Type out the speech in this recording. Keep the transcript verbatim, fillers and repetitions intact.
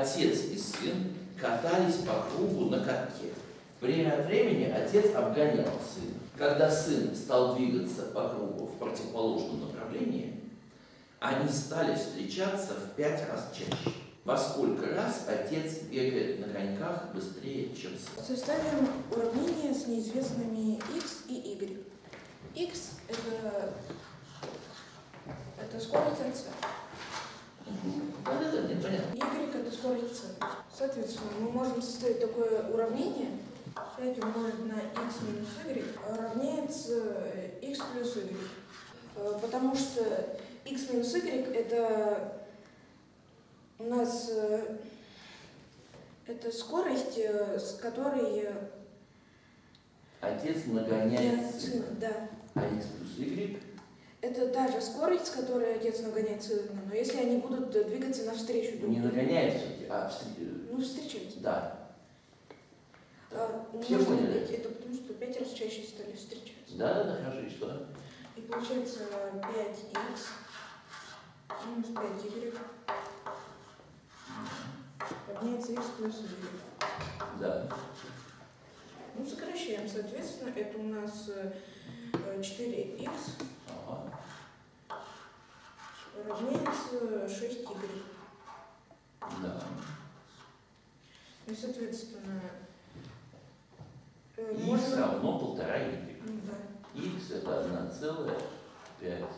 отец и сын катались по кругу на катке. Время от времени отец обгонял сына. Когда сын стал двигаться по кругу в противоположном направлении, они стали встречаться в пять раз чаще. Во сколько раз отец бегает на коньках быстрее, чем сын? Составим уравнение с неизвестными x и y. X – это, это скорость отца. Да-да-да, не понятно. Y – это скорость c. Соответственно, мы можем составить такое уравнение. пять умножить на x минус y равняется x плюс y. Потому что x минус y – это у нас это скорость, с которой отец нагоняет сына. Да. А x плюс y? Это та же скорость, с которой отец нагоняет сына, но если они будут двигаться навстречу друг другу. Не нагоняет, а встречаются. Ну, встречаются. Да. А, все поняли? Это потому, что пять раз чаще стали встречаться. Да, да, хорошо, и что? И получается пять икс минус пять игрек равняется x плюс y. Да. Ну, сокращаем, соответственно, это у нас четыре икс ага. равняется шесть игрек. Да. Ну, соответственно, и можно... все равно полтора y. Да. X это одна целая пять